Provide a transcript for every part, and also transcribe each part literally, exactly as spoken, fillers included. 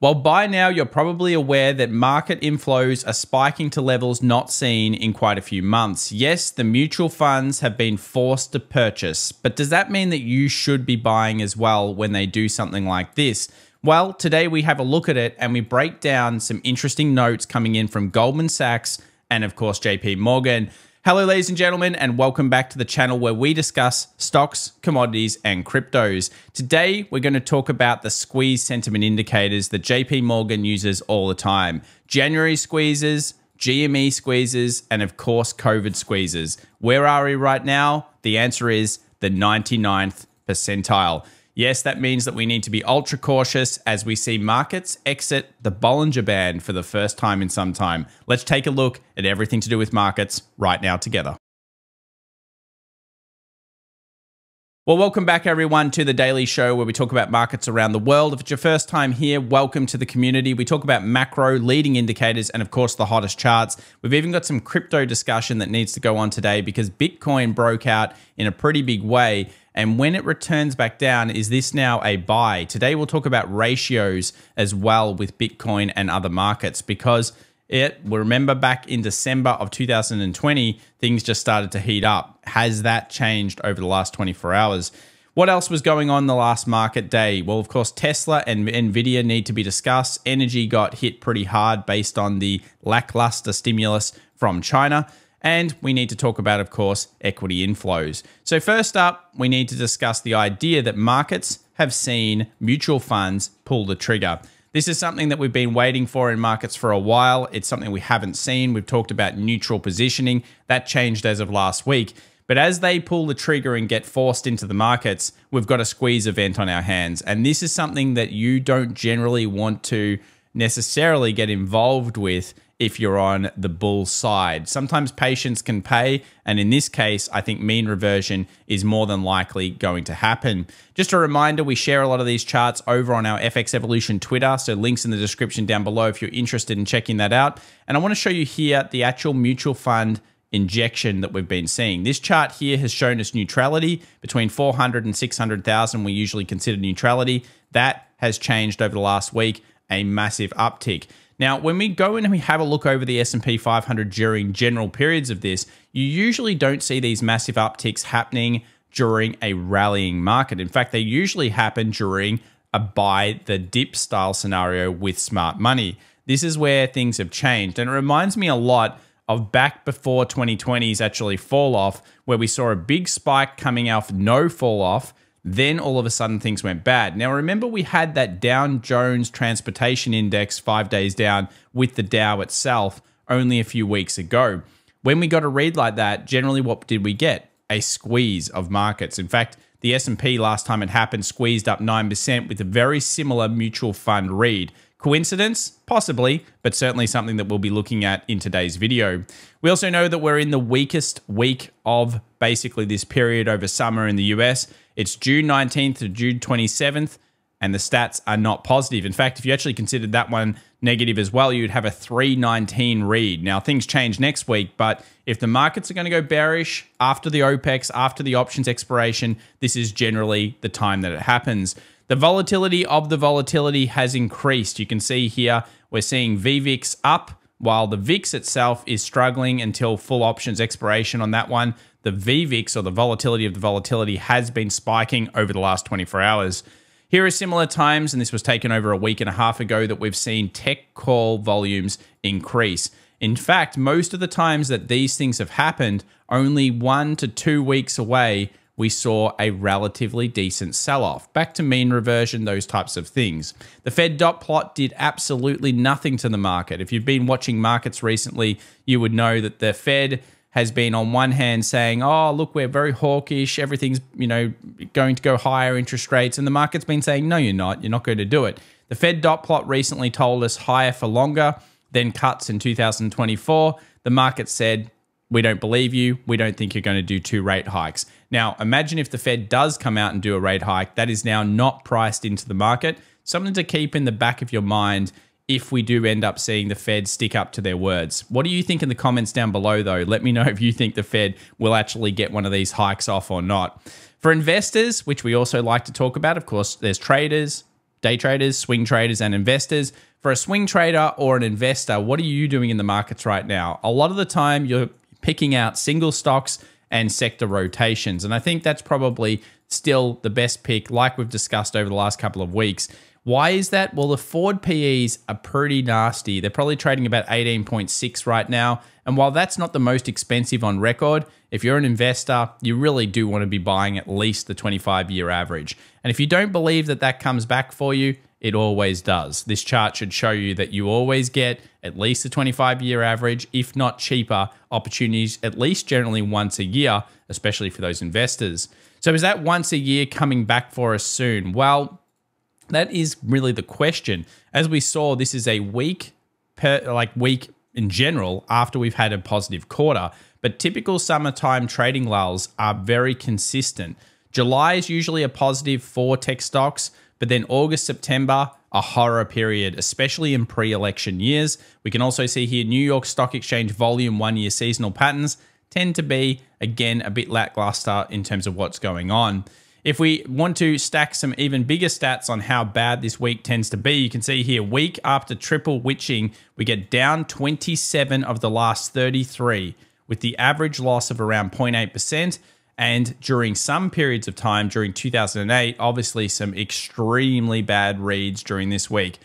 While by now you're probably aware that market inflows are spiking to levels not seen in quite a few months. Yes, the mutual funds have been forced to purchase, but does that mean that you should be buying as well when they do something like this? Well, today we have a look at it and we break down some interesting notes coming in from Goldman Sachs and of course J P Morgan. Hello ladies and gentlemen, and welcome back to the channel where we discuss stocks, commodities, and cryptos. Today, we're going to talk about the squeeze sentiment indicators that J P Morgan uses all the time. January squeezes, G M E squeezes, and of course, COVID squeezes. Where are we right now? The answer is the ninety-ninth percentile. Yes, that means that we need to be ultra cautious as we see markets exit the Bollinger Band for the first time in some time. Let's take a look at everything to do with markets right now together. Well, welcome back everyone to the Daily Show where we talk about markets around the world. If it's your first time here, welcome to the community. We talk about macro leading indicators and of course the hottest charts. We've even got some crypto discussion that needs to go on today because Bitcoin broke out in a pretty big way. And when it returns back down, is this now a buy? Today, we'll talk about ratios as well with Bitcoin and other markets because it, remember back in December of two thousand twenty, things just started to heat up. Has that changed over the last twenty-four hours? What else was going on the last market day? Well, of course, Tesla and NVIDIA need to be discussed. Energy got hit pretty hard based on the lackluster stimulus from China. And we need to talk about, of course, equity inflows. So first up, we need to discuss the idea that markets have seen mutual funds pull the trigger. This is something that we've been waiting for in markets for a while. It's something we haven't seen. We've talked about neutral positioning. That changed as of last week. But as they pull the trigger and get forced into the markets, we've got a squeeze event on our hands. And this is something that you don't generally want to necessarily get involved with if you're on the bull side. Sometimes patience can pay, and in this case, I think mean reversion is more than likely going to happen. Just a reminder, we share a lot of these charts over on our F X Evolution Twitter, so links in the description down below if you're interested in checking that out. And I wanna show you here the actual mutual fund injection that we've been seeing. This chart here has shown us neutrality between four hundred and six hundred thousand, we usually consider neutrality. That has changed over the last week, a massive uptick. Now, when we go in and we have a look over the S and P five hundred during general periods of this, you usually don't see these massive upticks happening during a rallying market. In fact, they usually happen during a buy the dip style scenario with smart money. This is where things have changed. And it reminds me a lot of back before twenty twenty's actually fall off, where we saw a big spike coming off no fall off. Then all of a sudden things went bad. Now remember we had that Dow Jones Transportation Index five days down with the Dow itself only a few weeks ago. When we got a read like that, generally what did we get? A squeeze of markets. In fact, the S and P last time it happened squeezed up nine percent with a very similar mutual fund read. Coincidence? Possibly, but certainly something that we'll be looking at in today's video. We also know that we're in the weakest week of basically this period over summer in the U S. It's June nineteenth to June twenty-seventh, and the stats are not positive. In fact, if you actually considered that one negative as well, you'd have a three nineteen read. Now, things change next week, but if the markets are going to go bearish after the OPEX, after the options expiration, this is generally the time that it happens. The volatility of the volatility has increased. You can see here, we're seeing V VIX up while the V I X itself is struggling until full options expiration on that one. The V VIX, or the volatility of the volatility, has been spiking over the last twenty-four hours. Here are similar times, and this was taken over a week and a half ago, that we've seen tech call volumes increase. In fact, most of the times that these things have happened, only one to two weeks away, we saw a relatively decent sell-off. Back to mean reversion, those types of things. The Fed dot plot did absolutely nothing to the market. If you've been watching markets recently, you would know that the Fed has been on one hand saying, oh, look, we're very hawkish. Everything's, you know, going to go higher interest rates. And the market's been saying, no, you're not. You're not going to do it. The Fed dot plot recently told us higher for longer, then cuts in two thousand twenty-four. The market said, we don't believe you. We don't think you're going to do two rate hikes. Now, imagine if the Fed does come out and do a rate hike. That is now not priced into the market. Something to keep in the back of your mind if we do end up seeing the Fed stick up to their words. What do you think in the comments down below, though? Let me know if you think the Fed will actually get one of these hikes off or not. For investors, which we also like to talk about, of course, there's traders, day traders, swing traders, and investors. For a swing trader or an investor, what are you doing in the markets right now? A lot of the time you're picking out single stocks and sector rotations. And I think that's probably still the best pick, like we've discussed over the last couple of weeks. Why is that? Well, the Ford P Es are pretty nasty. They're probably trading about eighteen point six right now. And while that's not the most expensive on record, if you're an investor, you really do want to be buying at least the twenty-five year average. And if you don't believe that that comes back for you, it always does. This chart should show you that you always get at least a twenty-five year average, if not cheaper opportunities, at least generally once a year, especially for those investors. So is that once a year coming back for us soon? Well, that is really the question. As we saw, this is a week per, like week in general after we've had a positive quarter, but typical summertime trading lulls are very consistent. July is usually a positive for tech stocks, but then August, September, a horror period, especially in pre-election years. We can also see here New York Stock Exchange volume one-year seasonal patterns tend to be, again, a bit lackluster in terms of what's going on. If we want to stack some even bigger stats on how bad this week tends to be, you can see here week after triple witching, we get down twenty-seven of the last thirty-three with the average loss of around zero point eight percent. And during some periods of time, during two thousand eight, obviously some extremely bad reads during this week.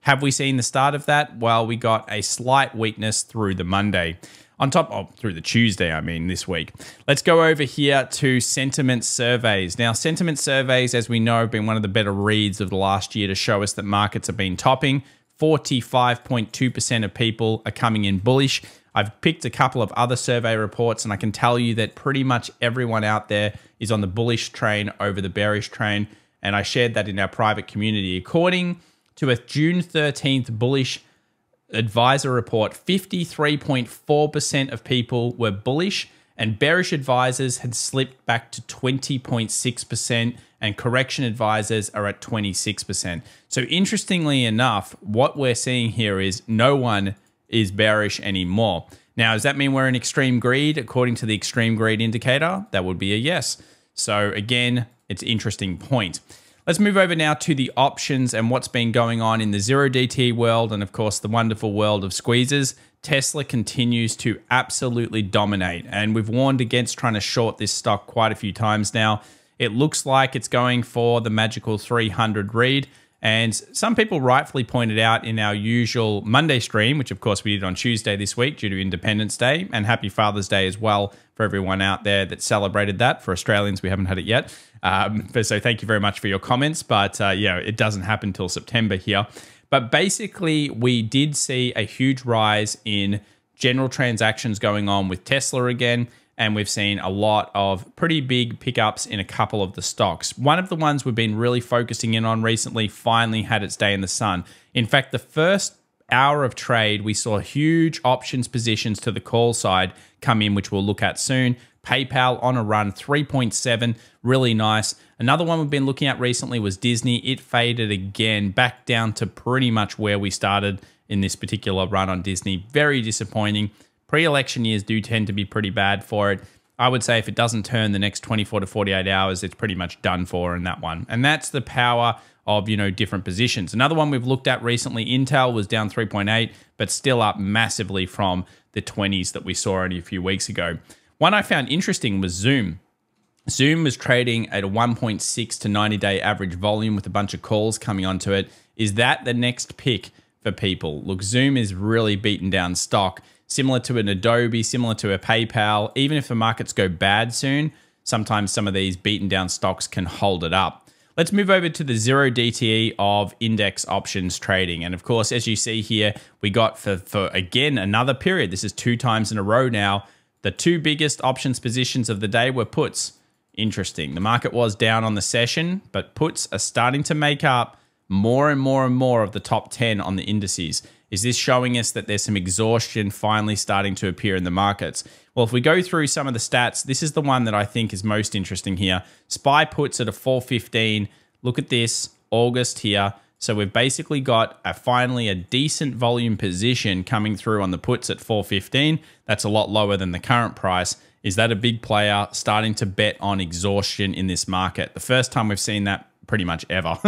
Have we seen the start of that? Well, we got a slight weakness through the Monday. On top of, oh, through the Tuesday, I mean, this week. Let's go over here to sentiment surveys. Now, sentiment surveys, as we know, have been one of the better reads of the last year to show us that markets have been topping. forty-five point two percent of people are coming in bullish. I've picked a couple of other survey reports, and I can tell you that pretty much everyone out there is on the bullish train over the bearish train, and I shared that in our private community. According to a June thirteenth bullish advisor report, fifty-three point four percent of people were bullish, and bearish advisors had slipped back to twenty point six percent, and correction advisors are at twenty-six percent. So interestingly enough, what we're seeing here is no one is bearish anymore. Now, does that mean we're in extreme greed? According to the extreme greed indicator, that would be a yes. So again, it's an interesting point. Let's move over now to the options and what's been going on in the zero D T world and of course the wonderful world of squeezes. Tesla continues to absolutely dominate, and we've warned against trying to short this stock quite a few times now. It looks like it's going for the magical three hundred read. And some people rightfully pointed out in our usual Monday stream, which of course we did on Tuesday this week due to Independence Day, and happy Father's Day as well for everyone out there that celebrated that. For Australians, we haven't had it yet. Um, so thank you very much for your comments. But uh, yeah, it doesn't happen until September here. But basically, we did see a huge rise in general transactions going on with Tesla again. And we've seen a lot of pretty big pickups in a couple of the stocks. One of the ones we've been really focusing in on recently finally had its day in the sun. In fact, the first hour of trade, we saw huge options positions to the call side come in, which we'll look at soon. PayPal on a run, three point seven, really nice. Another one we've been looking at recently was Disney. It faded again, back down to pretty much where we started in this particular run on Disney. Very disappointing. Pre-election years do tend to be pretty bad for it. I would say if it doesn't turn the next twenty-four to forty-eight hours, it's pretty much done for in that one. And that's the power of, you know, different positions. Another one we've looked at recently, Intel was down three point eight, but still up massively from the twenties that we saw only a few weeks ago. One I found interesting was Zoom. Zoom was trading at a one point six to ninety day average volume with a bunch of calls coming onto it. Is that the next pick for people? Look, Zoom is really beaten down stock. Similar to an Adobe, similar to a PayPal. Even if the markets go bad soon, sometimes some of these beaten down stocks can hold it up. Let's move over to the zero D T E of index options trading. And of course, as you see here, we got for, for again, another period. This is two times in a row now. The two biggest options positions of the day were puts. Interesting. The market was down on the session, but puts are starting to make up more and more and more of the top ten on the indices. Is this showing us that there's some exhaustion finally starting to appear in the markets? Well, if we go through some of the stats, this is the one that I think is most interesting here. S P Y puts at a four fifteen. Look at this, August here. So we've basically got a finally a decent volume position coming through on the puts at four fifteen. That's a lot lower than the current price. Is that a big player starting to bet on exhaustion in this market? The first time we've seen that pretty much ever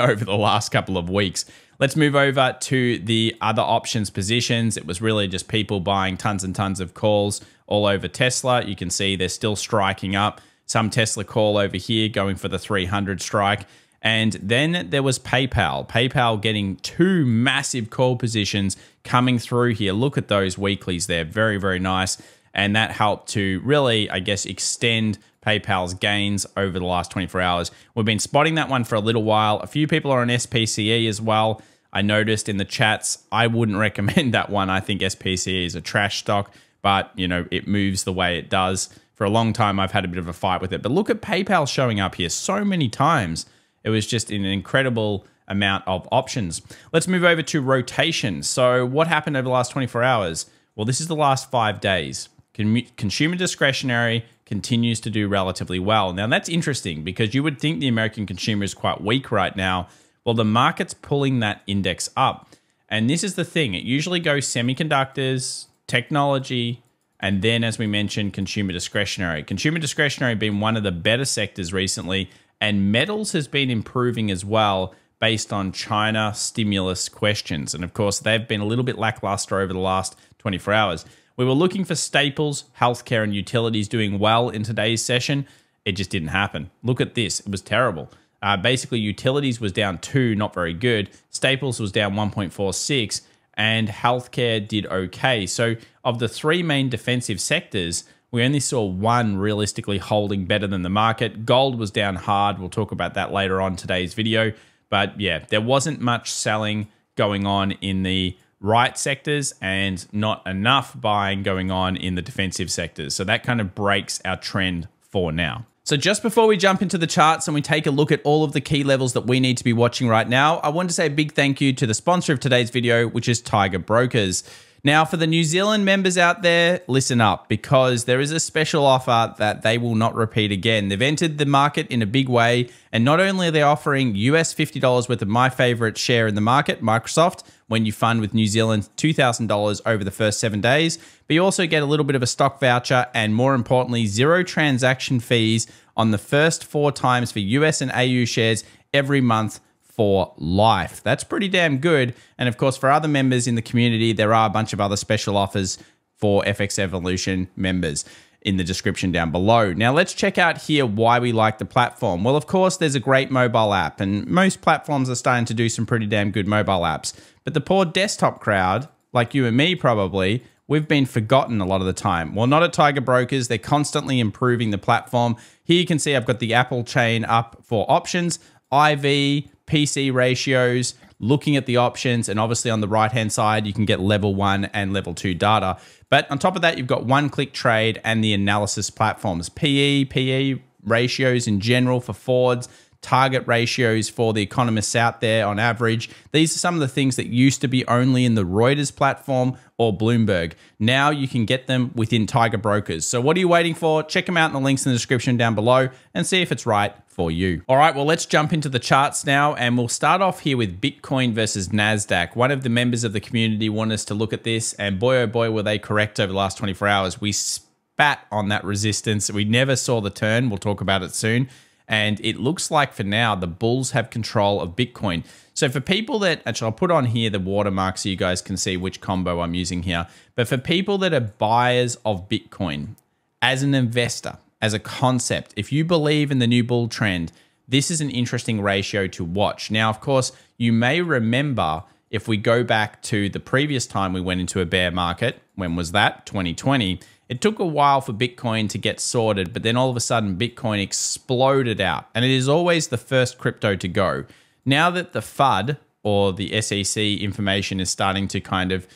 over the last couple of weeks. Let's move over to the other options positions. It was really just people buying tons and tons of calls all over Tesla. You can see they're still striking up. Some Tesla call over here going for the three hundred strike. And then there was PayPal. PayPal getting two massive call positions coming through here. Look at those weeklies there. Very, very nice. And that helped to really, I guess, extend PayPal's gains over the last twenty-four hours. We've been spotting that one for a little while. A few people are on S P C E as well. I noticed in the chats, I wouldn't recommend that one. I think S P C E is a trash stock, but you know, it moves the way it does. For a long time, I've had a bit of a fight with it. But look at PayPal showing up here so many times. It was just an incredible amount of options. Let's move over to rotation. So what happened over the last twenty-four hours? Well, this is the last five days. Consumer discretionary continues to do relatively well. Now, that's interesting because you would think the American consumer is quite weak right now. Well, the market's pulling that index up. And this is the thing. It usually goes semiconductors, technology, and then, as we mentioned, consumer discretionary. Consumer discretionary being one of the better sectors recently, and metals has been improving as well based on China stimulus questions. And of course, they've been a little bit lackluster over the last twenty-four hours. We were looking for staples, healthcare, and utilities doing well in today's session. It just didn't happen. Look at this. It was terrible. Uh, basically, utilities was down two, not very good. Staples was down one point four six, and healthcare did okay. So of the three main defensive sectors, we only saw one realistically holding better than the market. Gold was down hard. We'll talk about that later on today's video. But yeah, there wasn't much selling going on in the right sectors and not enough buying going on in the defensive sectors. So that kind of breaks our trend for now. So just before we jump into the charts and we take a look at all of the key levels that we need to be watching right now, I want to say a big thank you to the sponsor of today's video, which is Tiger Brokers. Now, for the New Zealand members out there, listen up, because there is a special offer that they will not repeat again. They've entered the market in a big way, and not only are they offering U S fifty dollars worth of my favorite share in the market, Microsoft, when you fund with New Zealand two thousand dollars over the first seven days, but you also get a little bit of a stock voucher and, more importantly, zero transaction fees on the first four times for U S and A U shares every month for life. That's pretty damn good. And of course, for other members in the community, there are a bunch of other special offers for F X Evolution members in the description down below. Now let's check out here why we like the platform. Well, of course, there's a great mobile app, and most platforms are starting to do some pretty damn good mobile apps. But the poor desktop crowd, like you and me probably, we've been forgotten a lot of the time. Well, not at Tiger Brokers. They're constantly improving the platform. Here you can see I've got the Apple chain up for options, I V, P C ratios, looking at the options, and obviously on the right-hand side, you can get level one and level two data. But on top of that, you've got one-click trade and the analysis platforms, P E, P E ratios in general for Fords, target ratios for the economists out there on average. These are some of the things that used to be only in the Reuters platform or Bloomberg. Now you can get them within Tiger Brokers. So what are you waiting for? Check them out in the links in the description down below and see if it's right for you. All right, well, let's jump into the charts now, and we'll start off here with Bitcoin versus NASDAQ. One of the members of the community wanted us to look at this, and boy, oh boy, were they correct over the last twenty-four hours. We spat on that resistance. We never saw the turn. We'll talk about it soon. And it looks like for now, the bulls have control of Bitcoin. So for people that, actually I'll put on here the watermark so you guys can see which combo I'm using here. But for people that are buyers of Bitcoin, as an investor, as a concept, if you believe in the new bull trend, this is an interesting ratio to watch. Now, of course, you may remember if we go back to the previous time we went into a bear market, when was that? twenty twenty. It took a while for Bitcoin to get sorted, but then all of a sudden Bitcoin exploded out, and it is always the first crypto to go. Now that the F U D or the S E C information is starting to kind of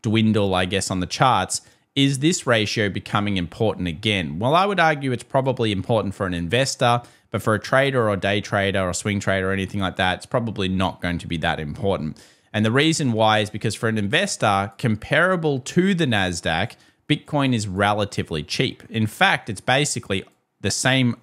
dwindle, I guess, on the charts, is this ratio becoming important again? Well, I would argue it's probably important for an investor, but for a trader or a day trader or a swing trader or anything like that, it's probably not going to be that important. And the reason why is because for an investor, comparable to the NASDAQ, Bitcoin is relatively cheap. In fact, it's basically the same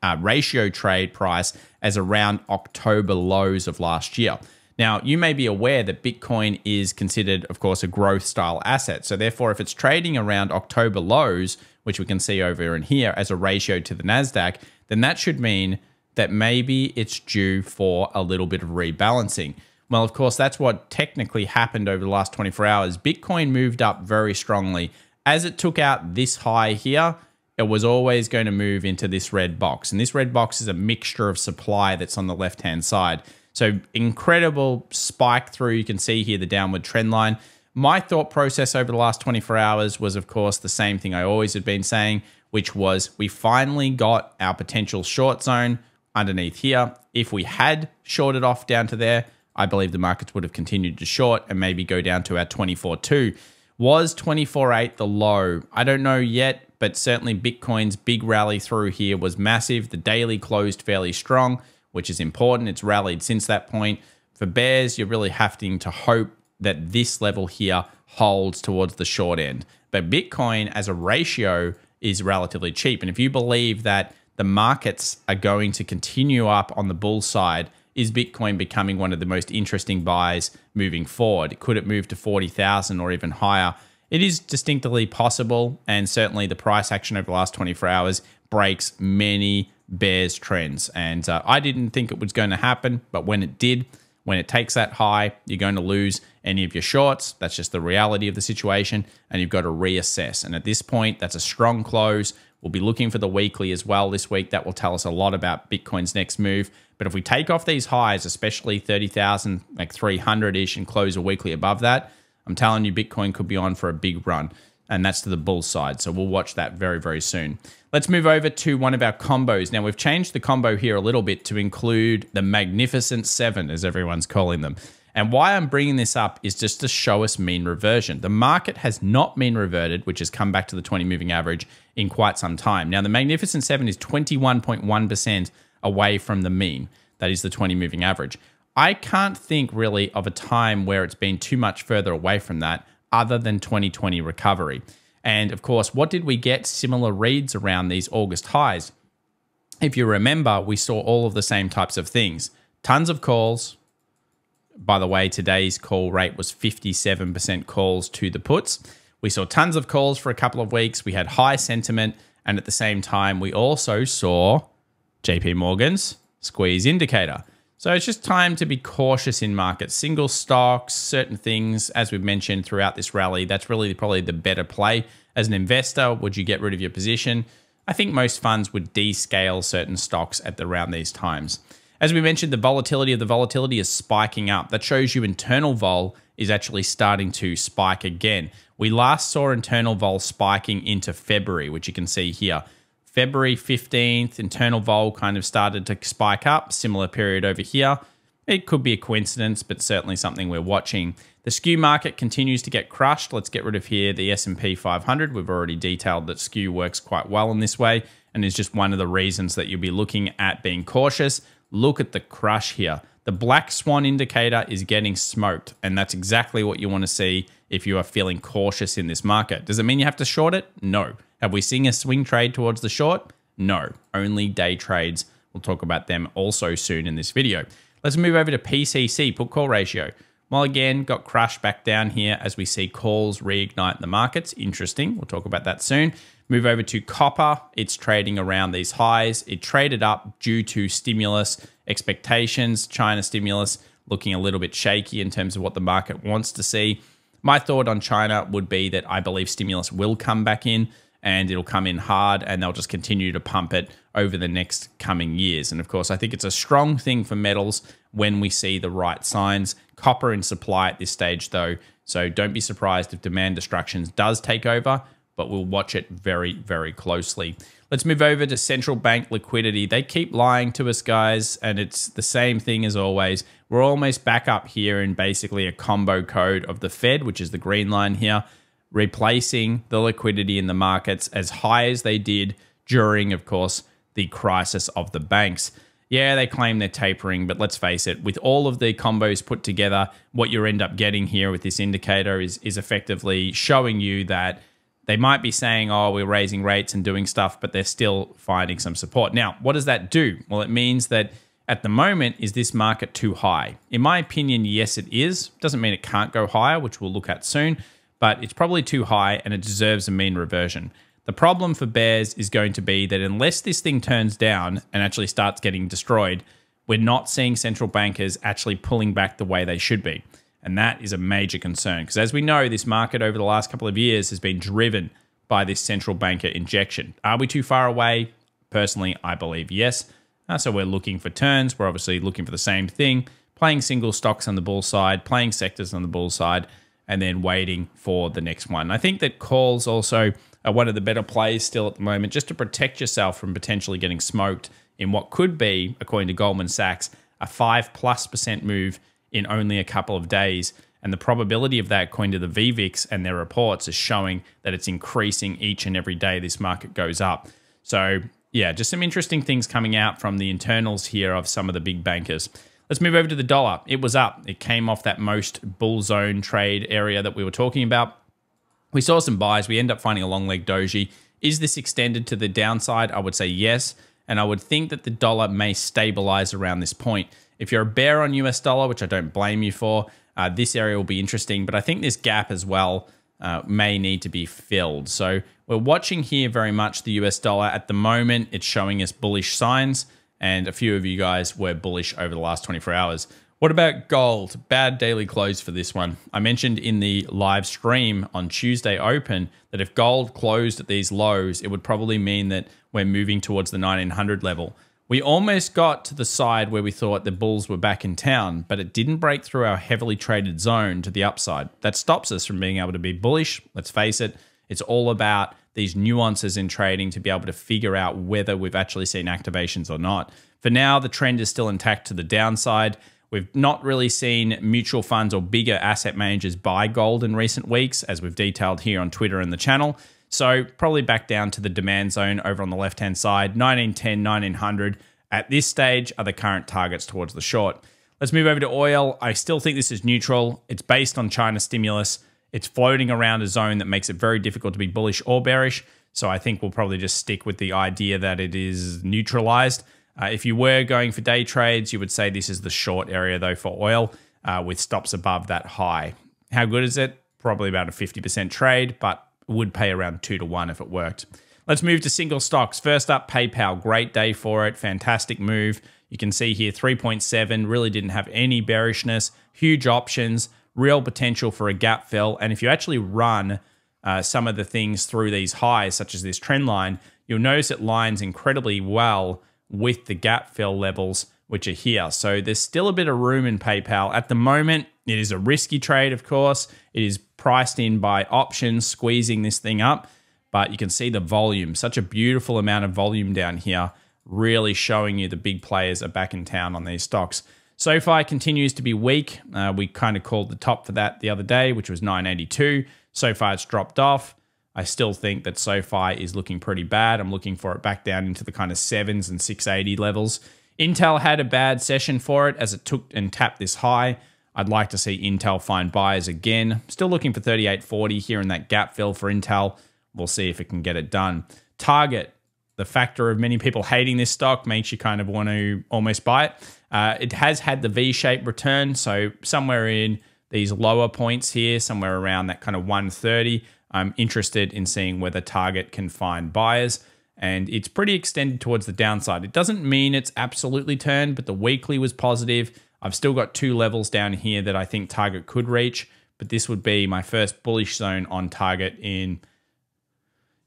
uh, ratio trade price as around October lows of last year. Now, you may be aware that Bitcoin is considered, of course, a growth style asset. So therefore, if it's trading around October lows, which we can see over in here as a ratio to the NASDAQ, then that should mean that maybe it's due for a little bit of rebalancing. Well, of course, that's what technically happened over the last twenty-four hours. Bitcoin moved up very strongly. As it took out this high here, it was always going to move into this red box. And this red box is a mixture of supply that's on the left-hand side. So incredible spike through. You can see here the downward trend line. My thought process over the last twenty-four hours was, of course, the same thing I always had been saying, which was we finally got our potential short zone underneath here. If we had shorted off down to there, I believe the markets would have continued to short and maybe go down to our twenty-four point two. Was twenty-four point eight the low? I don't know yet, but certainly Bitcoin's big rally through here was massive. The daily closed fairly strong, which is important. It's rallied since that point. For bears, you're really having to hope that this level here holds towards the short end. But Bitcoin as a ratio is relatively cheap. And if you believe that the markets are going to continue up on the bull side, is Bitcoin becoming one of the most interesting buys moving forward? Could it move to forty thousand or even higher? It is distinctly possible, and certainly the price action over the last twenty-four hours breaks many bears trends. And uh, I didn't think it was going to happen, but when it did, when it takes that high, you're going to lose any of your shorts. That's just the reality of the situation, and you've got to reassess. And at this point, that's a strong close. We'll be looking for the weekly as well this week. That will tell us a lot about Bitcoin's next move. But if we take off these highs, especially thirty thousand, like three hundred-ish, and close a weekly above that, I'm telling you Bitcoin could be on for a big run, and that's to the bull side. So we'll watch that very, very soon. Let's move over to one of our combos. Now, we've changed the combo here a little bit to include the Magnificent Seven, as everyone's calling them. And why I'm bringing this up is just to show us mean reversion. The market has not mean reverted, which has come back to the twenty moving average in quite some time. Now, the Magnificent Seven is twenty-one point one percent away from the mean. That is the twenty moving average. I can't think really of a time where it's been too much further away from that other than twenty twenty recovery. And of course, what did we get similar reads around these August highs? If you remember, we saw all of the same types of things. Tons of calls. By the way, today's call rate was fifty-seven percent calls to the puts. We saw tons of calls for a couple of weeks. We had high sentiment. And at the same time, we also saw J P Morgan's squeeze indicator. So it's just time to be cautious in markets. Single stocks, certain things, as we've mentioned throughout this rally, that's really probably the better play. As an investor, would you get rid of your position? I think most funds would descale certain stocks at around these times. As we mentioned, the volatility of the volatility is spiking up. That shows you internal vol is actually starting to spike again. We last saw internal vol spiking into February, which you can see here. February fifteenth, internal vol kind of started to spike up, similar period over here. It could be a coincidence, but certainly something we're watching. The S K U market continues to get crushed. Let's get rid of here the S and P five hundred. We've already detailed that S K U works quite well in this way and is just one of the reasons that you'll be looking at being cautious. Look at the crush here. The black swan indicator is getting smoked, and that's exactly what you want to see if you are feeling cautious in this market. Does it mean you have to short it? No. Have we seen a swing trade towards the short? No. Only day trades. We'll talk about them also soon in this video. Let's move over to P C C, put call ratio. Well, again, got crushed back down here as we see calls reignite the markets. Interesting. We'll talk about that soon. Move over to copper. It's trading around these highs. It traded up due to stimulus expectations, China stimulus looking a little bit shaky in terms of what the market wants to see. My thought on China would be that I believe stimulus will come back in, and it'll come in hard, and they'll just continue to pump it over the next coming years. And of course, I think it's a strong thing for metals when we see the right signs. Copper in supply at this stage though, so don't be surprised if demand destruction does take over, but we'll watch it very, very closely. Let's move over to central bank liquidity. They keep lying to us, guys, and it's the same thing as always. We're almost back up here in basically a combo code of the Fed, which is the green line here, replacing the liquidity in the markets as high as they did during, of course, the crisis of the banks. Yeah, they claim they're tapering, but let's face it, with all of the combos put together, what you end up getting here with this indicator is, is effectively showing you that they might be saying, oh, we're raising rates and doing stuff, but they're still finding some support. Now, what does that do? Well, it means that at the moment, is this market too high? In my opinion, yes, it is. Doesn't mean it can't go higher, which we'll look at soon, but it's probably too high and it deserves a mean reversion. The problem for bears is going to be that unless this thing turns down and actually starts getting destroyed, we're not seeing central bankers actually pulling back the way they should be. And that is a major concern because, as we know, this market over the last couple of years has been driven by this central banker injection. Are we too far away? Personally, I believe yes. Uh, so we're looking for turns. We're obviously looking for the same thing, playing single stocks on the bull side, playing sectors on the bull side, and then waiting for the next one. I think that calls also are one of the better plays still at the moment, just to protect yourself from potentially getting smoked in what could be, according to Goldman Sachs, a five plus percent move in only a couple of days. And the probability of that, according to the V VIX and their reports, is showing that it's increasing each and every day this market goes up. So yeah, just some interesting things coming out from the internals here of some of the big bankers. Let's move over to the dollar. It was up. It came off that most bull zone trade area that we were talking about. We saw some buys. We end up finding a long leg doji. Is this extended to the downside? I would say yes. And I would think that the dollar may stabilize around this point. If you're a bear on U S dollar, which I don't blame you for, uh, this area will be interesting. But I think this gap as well uh, may need to be filled. So we're watching here very much the U S dollar. At the moment, it's showing us bullish signs. And a few of you guys were bullish over the last twenty-four hours. What about gold? Bad daily close for this one. I mentioned in the live stream on Tuesday open that if gold closed at these lows, it would probably mean that we're moving towards the nineteen hundred level. We almost got to the side where we thought the bulls were back in town, but it didn't break through our heavily traded zone to the upside. That stops us from being able to be bullish. Let's face it, it's all about these nuances in trading to be able to figure out whether we've actually seen activations or not. For now, the trend is still intact to the downside. We've not really seen mutual funds or bigger asset managers buy gold in recent weeks, as we've detailed here on Twitter and the channel. So probably back down to the demand zone over on the left-hand side, nineteen ten, nineteen hundred at this stage are the current targets towards the short. Let's move over to oil. I still think this is neutral. It's based on China stimulus. It's floating around a zone that makes it very difficult to be bullish or bearish. So I think we'll probably just stick with the idea that it is neutralized. Uh, if you were going for day trades, you would say this is the short area though for oil uh, with stops above that high. How good is it? Probably about a fifty percent trade, but would pay around two to one if it worked. Let's move to single stocks. First up, PayPal. Great day for it. Fantastic move. You can see here three point seven, really didn't have any bearishness, huge options, real potential for a gap fill. And if you actually run uh, some of the things through these highs, such as this trend line, you'll notice it lines incredibly well with the gap fill levels, which are here. So there's still a bit of room in PayPal. At the moment, it is a risky trade, of course. It is priced in by options, squeezing this thing up. But you can see the volume, such a beautiful amount of volume down here, really showing you the big players are back in town on these stocks. SoFi continues to be weak. Uh, we kind of called the top for that the other day, which was nine eighty-two. So far, it's dropped off. I still think that SoFi is looking pretty bad. I'm looking for it back down into the kind of sevens and six eighty levels. Intel had a bad session for it as it took and tapped this high. I'd like to see Intel find buyers again. Still looking for thirty-eight forty here in that gap fill for Intel. We'll see if it can get it done. Target, the factor of many people hating this stock, makes you kind of want to almost buy it. Uh, it has had the V-shaped return, so somewhere in these lower points here, somewhere around that kind of one thirty, I'm interested in seeing whether Target can find buyers. And it's pretty extended towards the downside. It doesn't mean it's absolutely turned, but the weekly was positive. I've still got two levels down here that I think Target could reach, but this would be my first bullish zone on Target in,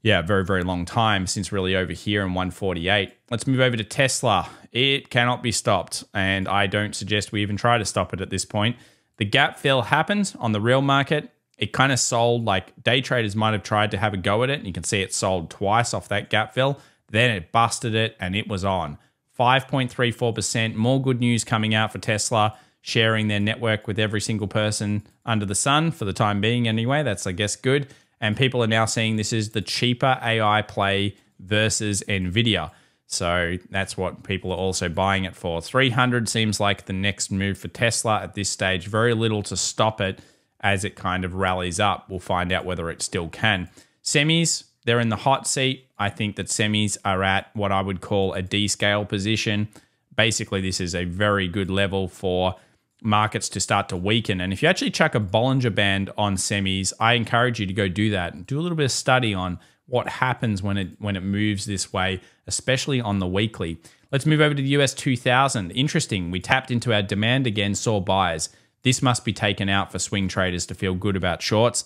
yeah, very, very long time, since really over here in one forty-eight. Let's move over to Tesla. It cannot be stopped, and I don't suggest we even try to stop it at this point. The gap fill happened on the real market. It kind of sold, like day traders might have tried to have a go at it. And you can see it sold twice off that gap fill. Then it busted it and it was on. five point three four percent. More good news coming out for Tesla, sharing their network with every single person under the sun for the time being anyway. That's, I guess, good. And people are now seeing this is the cheaper A I play versus NVIDIA. So that's what people are also buying it for. three hundred seems like the next move for Tesla at this stage. Very little to stop it. As it kind of rallies up, we'll find out whether it still can. Semis, they're in the hot seat. I think that semis are at what I would call a D-scale position. Basically, this is a very good level for markets to start to weaken. And if you actually chuck a Bollinger Band on semis, I encourage you to go do that. Do a little bit of study on what happens when it when it moves this way, especially on the weekly. Let's move over to the U S two thousand. Interesting, we tapped into our demand again, saw buys. This must be taken out for swing traders to feel good about shorts.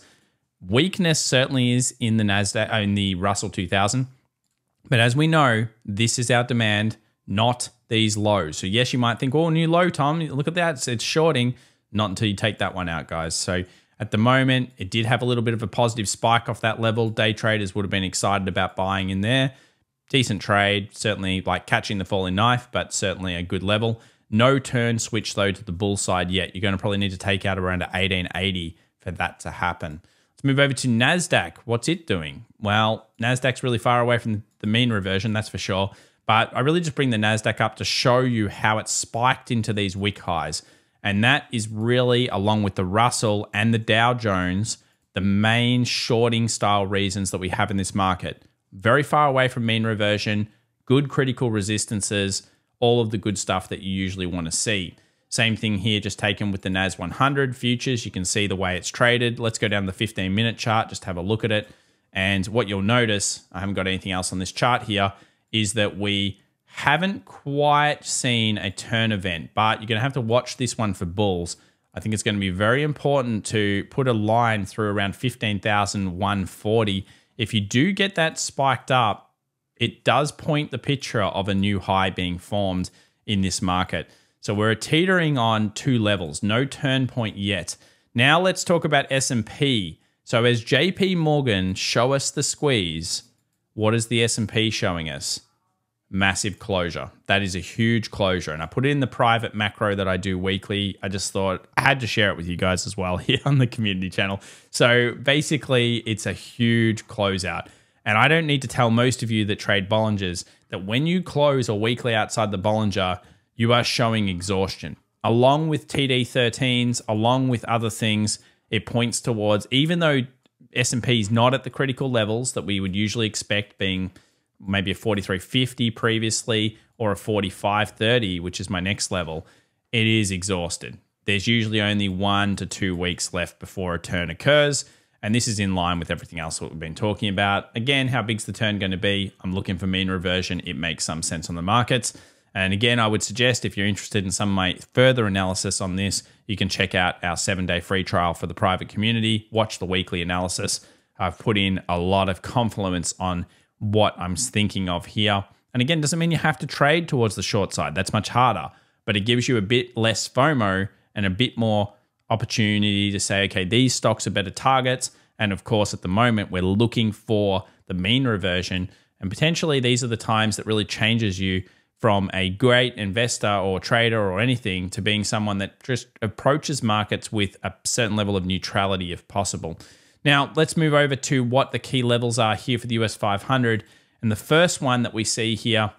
Weakness certainly is in the NASDAQ, in the Russell two thousand. But as we know, this is our demand, not these lows. So yes, you might think, oh, new low, Tom, look at that, it's shorting. Not until you take that one out, guys. So at the moment, it did have a little bit of a positive spike off that level. Day traders would have been excited about buying in there. Decent trade, certainly like catching the falling knife, but certainly a good level. No turn switch though to the bull side yet. You're going to probably need to take out around eighteen eighty for that to happen. Let's move over to NASDAQ. What's it doing? Well, NASDAQ's really far away from the mean reversion, that's for sure. But I really just bring the NASDAQ up to show you how it spiked into these wick highs. And that is really, along with the Russell and the Dow Jones, the main shorting style reasons that we have in this market. Very far away from mean reversion, good critical resistances, all of the good stuff that you usually want to see. Same thing here, just taken with the N A S one hundred futures. You can see the way it's traded. Let's go down the fifteen minute chart, just have a look at it. And what you'll notice, I haven't got anything else on this chart here, is that we haven't quite seen a turn event, but you're going to have to watch this one for bulls. I think it's going to be very important to put a line through around fifteen thousand one forty. If you do get that spiked up, it does point the picture of a new high being formed in this market. So we're teetering on two levels, no turn point yet. Now let's talk about S and P. So as J P Morgan show us the squeeze, what is the S and P showing us? Massive closure. That is a huge closure. And I put it in the private macro that I do weekly. I just thought I had to share it with you guys as well here on the community channel. So basically it's a huge closeout. And I don't need to tell most of you that trade Bollingers that when you close a weekly outside the Bollinger, you are showing exhaustion. Along with T D thirteens, along with other things, it points towards, even though S and P is not at the critical levels that we would usually expect, being maybe a forty-three fifty previously or a forty-five thirty, which is my next level, it is exhausted. There's usually only one to two weeks left before a turn occurs. And this is in line with everything else that we've been talking about. Again, how big's the turn going to be? I'm looking for mean reversion. It makes some sense on the markets. And again, I would suggest if you're interested in some of my further analysis on this, you can check out our seven day free trial for the private community, watch the weekly analysis. I've put in a lot of confluence on what I'm thinking of here. And again, doesn't mean you have to trade towards the short side. That's much harder, but it gives you a bit less FOMO and a bit more opportunity to say, okay, these stocks are better targets. And of course, at the moment, we're looking for the mean reversion. And potentially these are the times that really changes you from a great investor or trader or anything to being someone that just approaches markets with a certain level of neutrality if possible. Now, let's move over to what the key levels are here for the U S five hundred. And the first one that we see here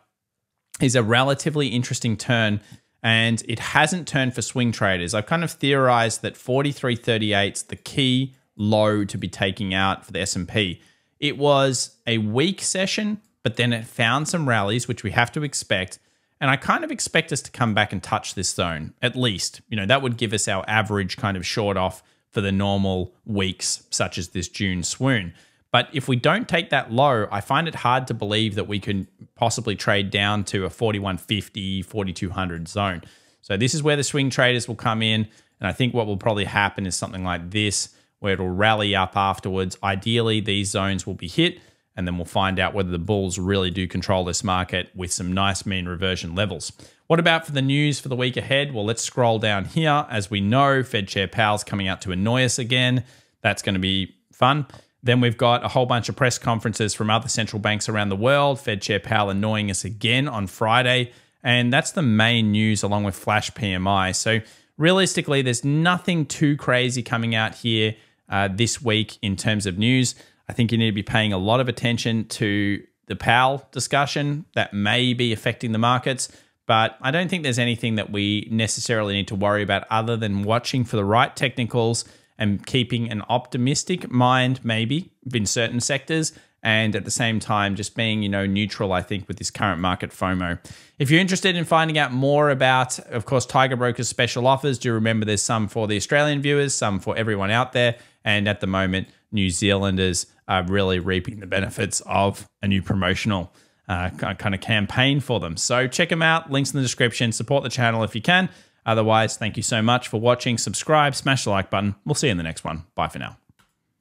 is a relatively interesting turn, and it hasn't turned for swing traders. I've kind of theorized that forty-three thirty-eight is the key low to be taking out for the S and P. It was a weak session, but then it found some rallies, which we have to expect. And I kind of expect us to come back and touch this zone, at least. You know, that would give us our average kind of short off for the normal weeks, such as this June swoon. But if we don't take that low, I find it hard to believe that we can possibly trade down to a forty-one fifty, forty-two hundred zone. So this is where the swing traders will come in. And I think what will probably happen is something like this, where it'll rally up afterwards. Ideally, these zones will be hit, and then we'll find out whether the bulls really do control this market with some nice mean reversion levels. What about for the news for the week ahead? Well, let's scroll down here. As we know, Fed Chair Powell's coming out to annoy us again. That's going to be fun. Then we've got a whole bunch of press conferences from other central banks around the world. Fed Chair Powell annoying us again on Friday. And that's the main news, along with flash P M I. So realistically, there's nothing too crazy coming out here uh, this week in terms of news. I think you need to be paying a lot of attention to the Powell discussion that may be affecting the markets, but I don't think there's anything that we necessarily need to worry about other than watching for the right technicals and keeping an optimistic mind maybe in certain sectors and at the same time just being, you know, neutral, I think, with this current market FOMO. If you're interested in finding out more about, of course, Tiger Brokers special offers, do remember there's some for the Australian viewers, some for everyone out there. And at the moment, New Zealanders are really reaping the benefits of a new promotional uh, kind of campaign for them. So check them out. Links in the description. Support the channel if you can. Otherwise, thank you so much for watching. Subscribe, smash the like button. We'll see you in the next one. Bye for now.